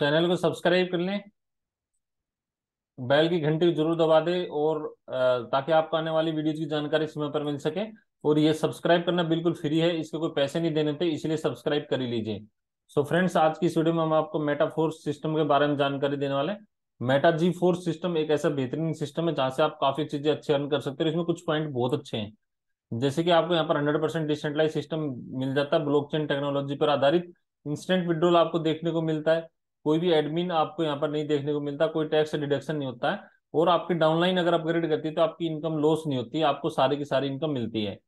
Channel को subscribe कर लें, बेल की घंटी जरूर दबा दें और ताकि आपको आने वाली वीडियोज की जानकारी समय पर मिल सके। और ये सब्सक्राइब करना बिल्कुल फ्री है, इसके कोई पैसे नहीं देने थे, इसलिए सब्सक्राइब कर ही लीजिए। सो फ्रेंड्स, आज की इस वीडियो में हम आपको मेटा फोर्स सिस्टम के बारे में जानकारी देने वाले हैं। मेटा G-Force सिस्टम एक ऐसा बेहतरीन सिस्टम है जहां से आप काफी चीजें अच्छी अर्न कर सकते हो। इसमें कुछ पॉइंट बहुत अच्छे हैं, जैसे कि आपको यहाँ पर 100% डिसेंट्रलाइज सिस्टम मिल जाता है, ब्लॉकचेन टेक्नोलॉजी पर आधारित। इंस्टेंट विड्रॉल आपको देखने को मिलता है, कोई भी एडमिन आपको यहाँ पर नहीं देखने को मिलता, कोई टैक्स डिडक्शन नहीं होता है। और आपकी डाउनलाइन अगर अपग्रेड करती है तो आपकी इनकम लॉस नहीं होती, आपको सारी की सारी इनकम मिलती है।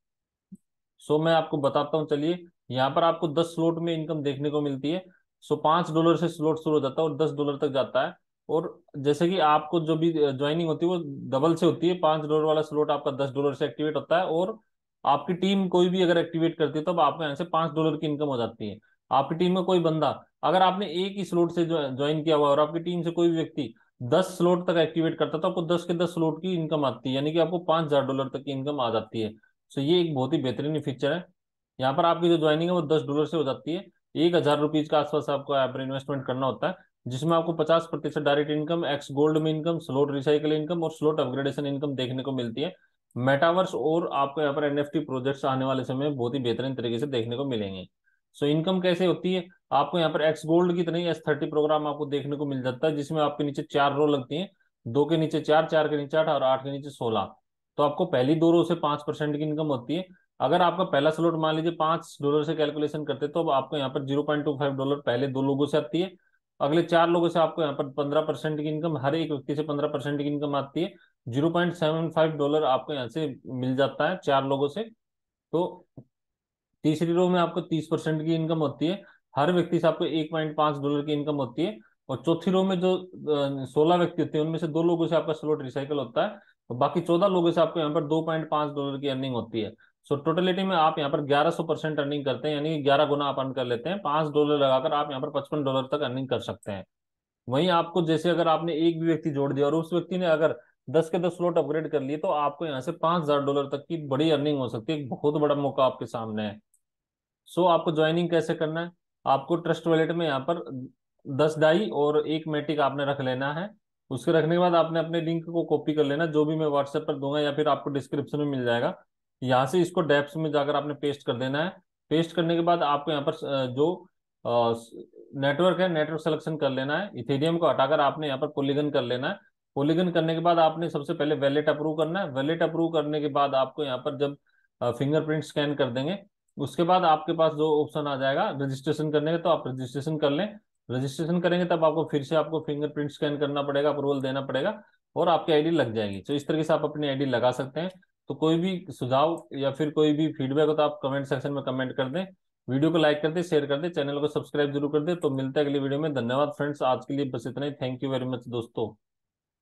सो मैं आपको बताता हूँ, चलिए यहाँ पर आपको 10 स्लॉट में इनकम देखने को मिलती है। सो $5 से स्लॉट शुरू हो जाता है और $10 तक जाता है। और जैसे कि आपको जो भी ज्वाइनिंग होती है वो डबल से होती है, $5 वाला स्लॉट आपका $10 से एक्टिवेट होता है। और आपकी टीम कोई भी अगर एक्टिवेट करती है तो आपको यहाँ से $5 की इनकम हो जाती है। आपकी टीम में कोई बंदा अगर आपने एक ही स्लॉट से ज्वाइन किया हुआ और आपकी टीम से कोई व्यक्ति 10 स्लॉट तक एक्टिवेट करता है तो आपको 10 के 10 स्लॉट की इनकम आती है, यानी कि आपको $5000 तक की इनकम आ जाती है। सो ये एक बहुत ही बेहतरीन फीचर है। यहाँ पर आपकी जो ज्वाइनिंग है वो $10 से हो जाती है। 1000 रुपीज के आसपास आपको यहाँ पर इन्वेस्टमेंट करना होता है, जिसमें आपको 50% डायरेक्ट इनकम, एक्स गोल्ड में इनकम, स्लॉट रिसाइकल इनकम और स्लॉट अपग्रेडेशन इनकम देखने को मिलती है। मेटावर्स और आपको यहाँ पर NFT प्रोजेक्ट्स आने वाले समय बहुत ही बेहतरीन तरीके से देखने को मिलेंगे। सो इनकम कैसे होती है, आपको यहाँ पर एक्स गोल्ड की तरह S30 प्रोग्राम आपको देखने को मिल जाता है, जिसमें आपके नीचे 4 रो लगती है, 2 के नीचे 4, 4 के नीचे 8 और 8 के नीचे 16। तो आपको पहली 2 रो से 5% की इनकम होती है। अगर आपका पहला स्लॉट मान लीजिए $5 से कैलकुलेशन करते तो आपको यहाँ पर $0.25 पहले 2 लोगों से आती है, अगले 4 लोगों से आपको यहाँ पर 15% की इनकम, हर एक व्यक्ति से 15% की इनकम आती है। $0.75 आपको यहाँ से मिल जाता है 4 लोगों से। तो तीसरी रो में आपको 30% की इनकम होती है, हर व्यक्ति से आपको $1.5 की इनकम होती है। और चौथी रो में जो 16 व्यक्ति होते हैं उनमें से 2 लोगों से आपका स्लॉट रिसाइकल होता है, तो बाकी 14 लोगों से आपको यहाँ पर $2.5 की अर्निंग होती है। सो टोटलिटी में आप यहाँ पर 1100% अर्निंग करते हैं, यानी कि 11 गुना आप अर्न कर लेते हैं। $5 लगाकर आप यहाँ पर $55 तक अर्निंग कर सकते हैं। वहीं आपको जैसे अगर आपने एक भी व्यक्ति जोड़ दिया और उस व्यक्ति ने अगर 10 के 10 स्लॉट अपग्रेड कर लिए तो आपको यहाँ से $5000 तक की बड़ी अर्निंग हो सकती है। एक बहुत बड़ा मौका आपके सामने है। सो आपको ज्वाइनिंग कैसे करना है, आपको ट्रस्ट वॉलेट में यहाँ पर 10 डाई और 1 मेटिक आपने रख लेना है। उसके रखने के बाद आपने अपने लिंक को कॉपी कर लेना, जो भी मैं व्हाट्सएप पर दूंगा या फिर आपको डिस्क्रिप्शन में मिल जाएगा। यहाँ से इसको डेप्स में जाकर आपने पेस्ट कर देना है। पेस्ट करने के बाद आपको यहाँ पर जो नेटवर्क है, नेटवर्क सिलेक्शन कर लेना है। इथेरियम को हटाकर आपने यहाँ पर पॉलीगन कर लेना है। पॉलीगन करने के बाद आपने सबसे पहले वैलेट अप्रूव करना है। वैलेट अप्रूव करने के बाद आपको यहाँ पर जब फिंगरप्रिंट स्कैन कर देंगे उसके बाद आपके पास जो ऑप्शन आ जाएगा रजिस्ट्रेशन करने का, तो आप रजिस्ट्रेशन कर लें। रजिस्ट्रेशन करेंगे तब आपको फिर से आपको फिंगरप्रिंट स्कैन करना पड़ेगा, अप्रूवल देना पड़ेगा और आपकी आईडी लग जाएगी। तो इस तरीके से आप अपनी आईडी लगा सकते हैं। तो कोई भी सुझाव या फिर कोई भी फीडबैक हो तो आप कमेंट सेक्शन में कमेंट कर दें। वीडियो को लाइक कर दें, शेयर कर दें, चैनल को सब्सक्राइब जरूर कर दें। तो मिलते हैं अगली वीडियो में। धन्यवाद फ्रेंड्स, आज के लिए बस इतना ही। थैंक यू वेरी मच दोस्तों।